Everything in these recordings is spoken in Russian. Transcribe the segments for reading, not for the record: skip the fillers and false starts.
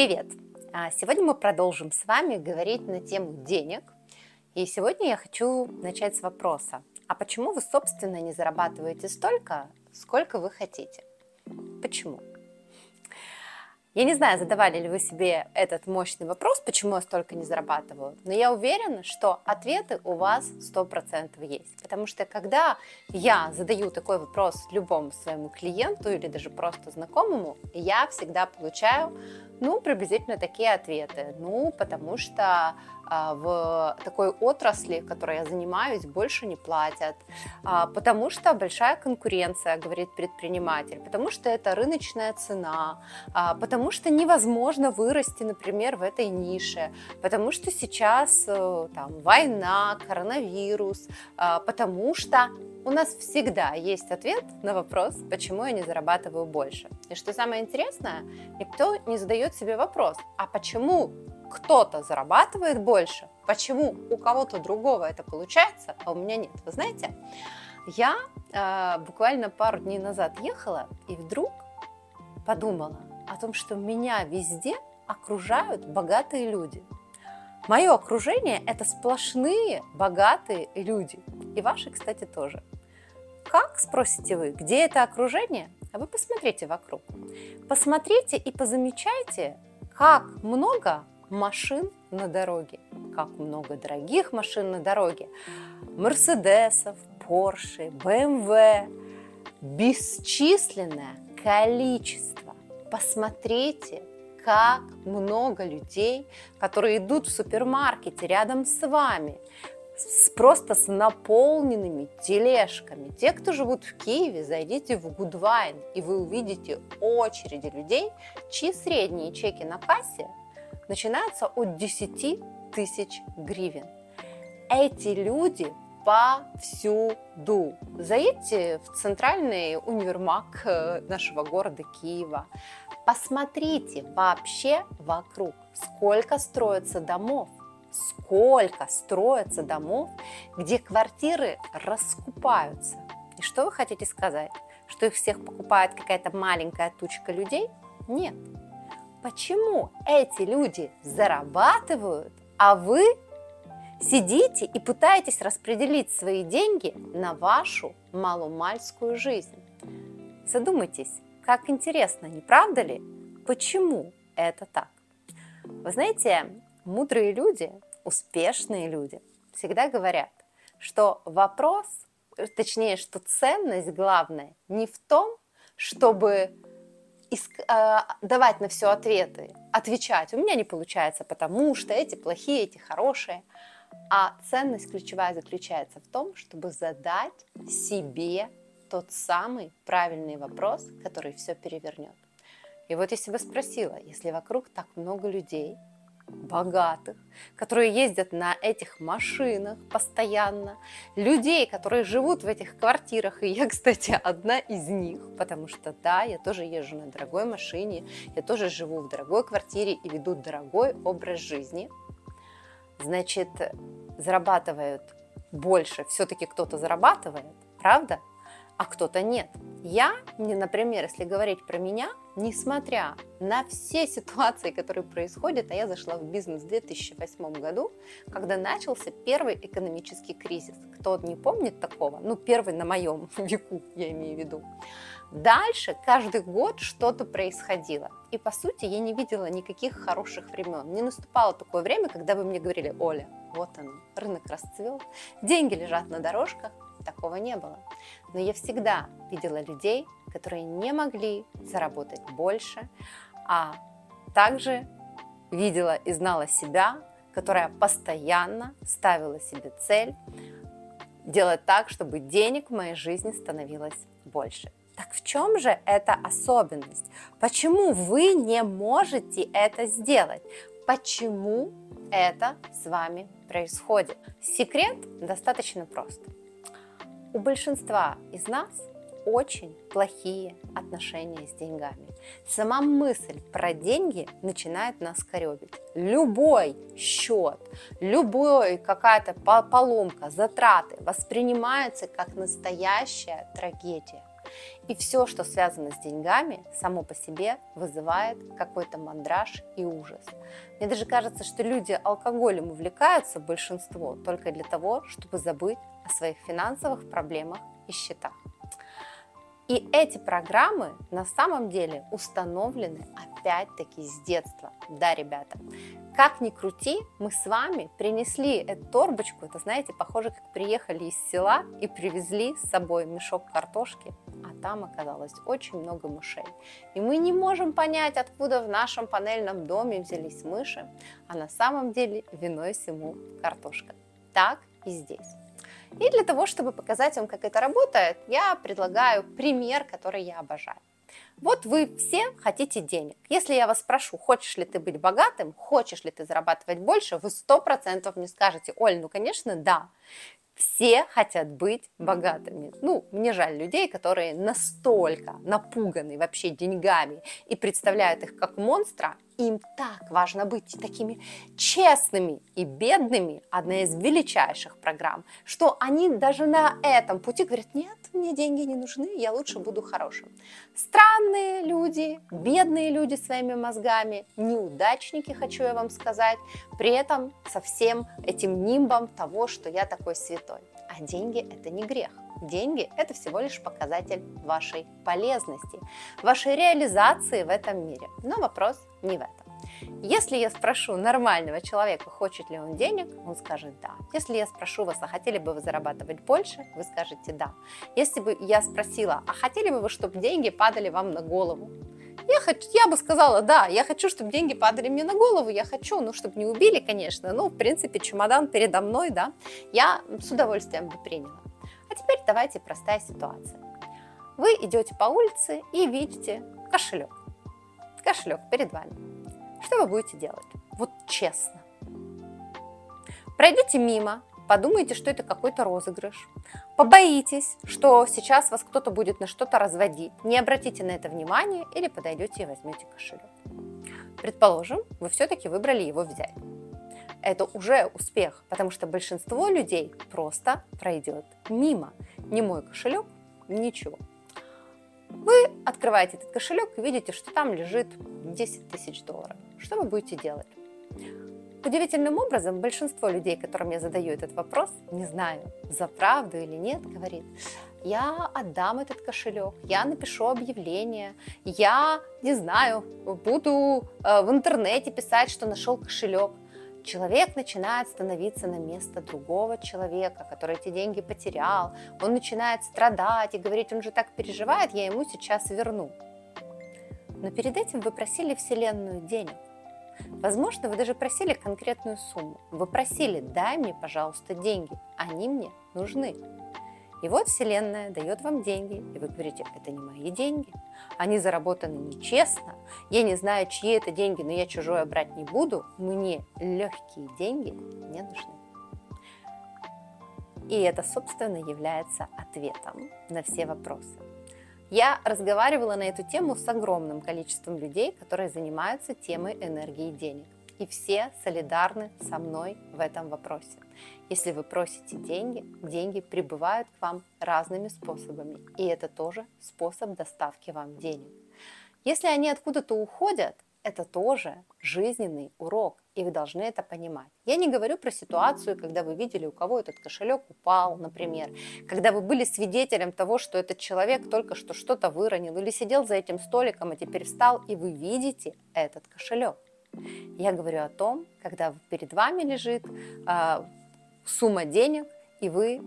Привет! Сегодня мы продолжим с вами говорить на тему денег. И сегодня я хочу начать с вопроса, а почему вы, собственно, не зарабатываете столько, сколько вы хотите? Почему? Я не знаю, задавали ли вы себе этот мощный вопрос, почему я столько не зарабатываю, но я уверена, что ответы у вас 100% есть. Потому что когда я задаю такой вопрос любому своему клиенту или даже просто знакомому, я всегда получаю, приблизительно такие ответы. Потому что в такой отрасли, которой я занимаюсь, больше не платят, потому что большая конкуренция, говорит предприниматель, потому что это рыночная цена, потому что невозможно вырасти, например, в этой нише, потому что сейчас война, коронавирус, потому что у нас всегда есть ответ на вопрос, почему я не зарабатываю больше. И что самое интересное, никто не задает себе вопрос, а почему кто-то зарабатывает больше, почему у кого-то другого это получается, а у меня нет. Вы знаете, я буквально пару дней назад ехала и вдруг подумала о том, что меня везде окружают богатые люди. Мое окружение – это сплошные богатые люди. И ваши, кстати, тоже. Как, спросите вы, где это окружение? А вы посмотрите вокруг. Посмотрите и позамечайте, как много машин на дороге, как много дорогих машин на дороге, мерседесов, порше, БМВ, бесчисленное количество. Посмотрите, как много людей, которые идут в супермаркете рядом с вами, просто с наполненными тележками. Те, кто живут в Киеве, зайдите в Гудвайн, и вы увидите очереди людей, чьи средние чеки на кассе начинаются от 10 тысяч гривен. Эти люди повсюду. Заедьте в центральный универмаг нашего города Киева. Посмотрите вообще вокруг, сколько строится домов. Сколько строится домов, где квартиры раскупаются. И что вы хотите сказать? Что их всех покупает какая-то маленькая тучка людей? Нет. Почему эти люди зарабатывают, а вы сидите и пытаетесь распределить свои деньги на вашу маломальскую жизнь? Задумайтесь, как интересно, не правда ли? Почему это так? Вы знаете, мудрые люди, успешные люди всегда говорят, что ценность главная не в том, чтобы давать на все ответы, отвечать, у меня не получается, потому что эти плохие, эти хорошие. А ценность ключевая заключается в том, чтобы задать себе тот самый правильный вопрос, который все перевернет. И вот я себя спросила, если вокруг так много людей, богатых, которые ездят на этих машинах постоянно, людей, которые живут в этих квартирах, и я, кстати, одна из них, потому что, да, я тоже езжу на дорогой машине, я тоже живу в дорогой квартире и веду дорогой образ жизни, значит, зарабатывают больше, все-таки кто-то зарабатывает, правда? А кто-то нет. Например, если говорить про меня, несмотря на все ситуации, которые происходят, а я зашла в бизнес в 2008 году, когда начался первый экономический кризис. Кто не помнит такого? Первый на моем веку, я имею в виду. Дальше каждый год что-то происходило. И, по сути, я не видела никаких хороших времен. Не наступало такое время, когда вы мне говорили: Оля, вот оно, рынок расцвел, деньги лежат на дорожках. Такого не было. Но я всегда видела людей, которые не могли заработать больше, а также видела и знала себя, которая постоянно ставила себе цель делать так, чтобы денег в моей жизни становилось больше. Так в чем же эта особенность? Почему вы не можете это сделать? Почему это с вами происходит? Секрет достаточно прост. У большинства из нас очень плохие отношения с деньгами. Сама мысль про деньги начинает нас корёбить. Любой счет, любая какая-то поломка, затраты воспринимаются как настоящая трагедия. И все, что связано с деньгами, само по себе вызывает какой-то мандраж и ужас. Мне даже кажется, что люди алкоголем увлекаются, большинство, только для того, чтобы забыть о своих финансовых проблемах и счетах. И эти программы на самом деле установлены опять-таки с детства. Да, ребята, как ни крути, мы с вами принесли эту торбочку, это, знаете, похоже, как приехали из села и привезли с собой мешок картошки, а там оказалось очень много мышей. И мы не можем понять, откуда в нашем панельном доме взялись мыши, а на самом деле виной всему картошка. Так и здесь. И для того, чтобы показать вам, как это работает, я предлагаю пример, который я обожаю. Вот вы все хотите денег. Если я вас спрошу, хочешь ли ты быть богатым, хочешь ли ты зарабатывать больше, вы 100% мне скажете: Оль, ну конечно, да. Все хотят быть богатыми. Ну, мне жаль людей, которые настолько напуганы вообще деньгами и представляют их как монстра. Им так важно быть такими честными и бедными, одна из величайших программ, что они даже на этом пути говорят: нет, мне деньги не нужны, я лучше буду хорошим. Странные люди, бедные люди своими мозгами, неудачники, хочу я вам сказать, при этом со всем этим нимбом того, что я такой святой. А деньги – это не грех. Деньги – это всего лишь показатель вашей полезности, вашей реализации в этом мире. Но вопрос не в этом. Если я спрошу нормального человека, хочет ли он денег, он скажет да. Если я спрошу вас, а хотели бы вы зарабатывать больше, вы скажете да. Если бы я спросила, а хотели бы вы, чтобы деньги падали вам на голову? Я бы сказала, да, я хочу, чтобы деньги падали мне на голову, я хочу, ну, чтобы не убили, конечно, ну, в принципе, чемодан передо мной, да, я с удовольствием бы приняла. А теперь давайте простая ситуация. Вы идете по улице и видите кошелек. Кошелек перед вами. Что вы будете делать? Вот честно. Пройдете мимо, подумаете, что это какой-то розыгрыш. Побоитесь, что сейчас вас кто-то будет на что-то разводить. Не обратите на это внимания или подойдете и возьмете кошелек. Предположим, вы все-таки выбрали его взять. Это уже успех, потому что большинство людей просто пройдет мимо. Не мой кошелек, ничего. Вы открываете этот кошелек и видите, что там лежит 10 тысяч долларов. Что вы будете делать? Удивительным образом большинство людей, которым я задаю этот вопрос, не знаю, за правду или нет, говорит: я отдам этот кошелек, я напишу объявление, я, не знаю, буду в интернете писать, что нашел кошелек. Человек начинает становиться на место другого человека, который эти деньги потерял. Он начинает страдать и говорить: он же так переживает, я ему сейчас верну. Но перед этим вы просили Вселенную денег. Возможно, вы даже просили конкретную сумму. Вы просили: дай мне, пожалуйста, деньги, они мне нужны. И вот Вселенная дает вам деньги, и вы говорите: это не мои деньги, они заработаны нечестно, я не знаю, чьи это деньги, но я чужое брать не буду, мне легкие деньги не нужны. И это, собственно, является ответом на все вопросы. Я разговаривала на эту тему с огромным количеством людей, которые занимаются темой энергии денег. И все солидарны со мной в этом вопросе. Если вы просите деньги, деньги прибывают к вам разными способами. И это тоже способ доставки вам денег. Если они откуда-то уходят, это тоже жизненный урок, и вы должны это понимать. Я не говорю про ситуацию, когда вы видели, у кого этот кошелек упал, например, когда вы были свидетелем того, что этот человек только что что-то выронил, или сидел за этим столиком, а теперь встал, и вы видите этот кошелек. Я говорю о том, когда перед вами лежит сумма денег, и вы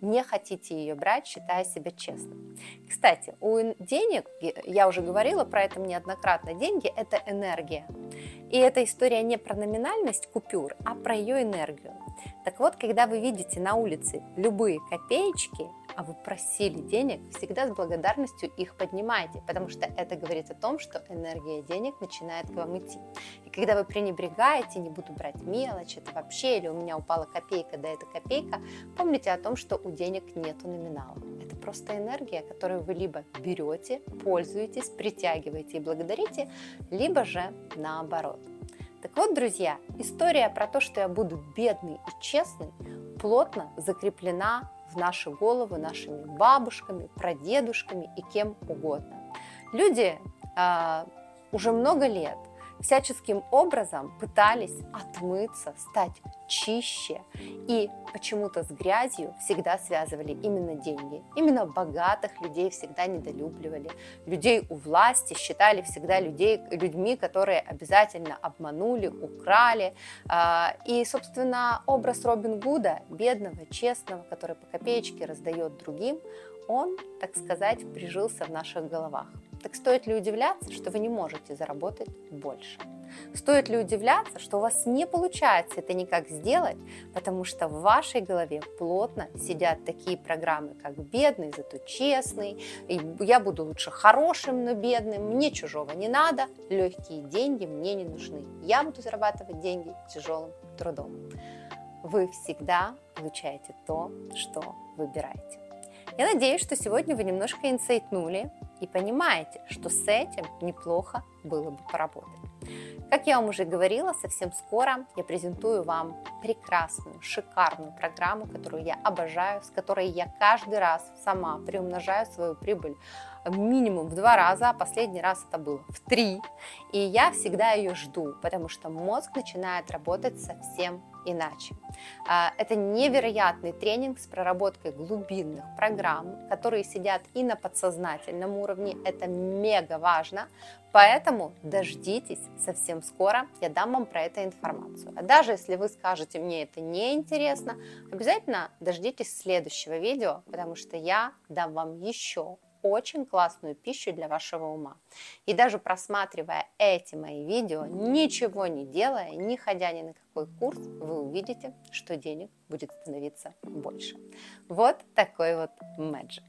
не хотите ее брать, считая себя честным. Кстати, у денег, я уже говорила про это неоднократно, деньги – это энергия. И эта история не про номинальность купюр, а про ее энергию. Так вот, когда вы видите на улице любые копеечки, а вы просили денег, всегда с благодарностью их поднимайте, потому что это говорит о том, что энергия денег начинает к вам идти. И когда вы пренебрегаете, не буду брать мелочь, это вообще, или у меня упала копейка, да это копейка, помните о том, что у денег нету номинала. Это просто энергия, которую вы либо берете, пользуетесь, притягиваете и благодарите, либо же наоборот. Так вот, друзья, история про то, что я буду бедный и честный, плотно закреплена в наши головы нашими бабушками, прадедушками и кем угодно. Люди уже много лет всяческим образом пытались отмыться, стать чище, и почему-то с грязью всегда связывали именно деньги. Именно богатых людей всегда недолюбливали, людей у власти считали всегда людьми, которые обязательно обманули, украли. И, собственно, образ Робин Гуда, бедного, честного, который по копеечке раздает другим, он, так сказать, прижился в наших головах. Так стоит ли удивляться, что вы не можете заработать больше? Стоит ли удивляться, что у вас не получается это никак сделать, потому что в вашей голове плотно сидят такие программы, как «бедный, зато честный», «я буду лучше хорошим, но бедным», «мне чужого не надо», «легкие деньги мне не нужны», «я буду зарабатывать деньги тяжелым трудом». Вы всегда получаете то, что выбираете. Я надеюсь, что сегодня вы немножко инсайтнули и понимаете, что с этим неплохо было бы поработать. Как я вам уже говорила, совсем скоро я презентую вам прекрасную, шикарную программу, которую я обожаю, с которой я каждый раз сама приумножаю свою прибыль минимум в 2 раза, а последний раз это было в 3. И я всегда ее жду, потому что мозг начинает работать совсем иначе. Это невероятный тренинг с проработкой глубинных программ, которые сидят и на подсознательном уровне. Это мега важно, поэтому дождитесь, совсем скоро я дам вам про это информацию. А даже если вы скажете, мне это не интересно, обязательно дождитесь следующего видео, потому что я дам вам еще очень классную пищу для вашего ума. И даже просматривая эти мои видео, ничего не делая, не ходя ни на какой курс, вы увидите, что денег будет становиться больше. Вот такой вот мэджик.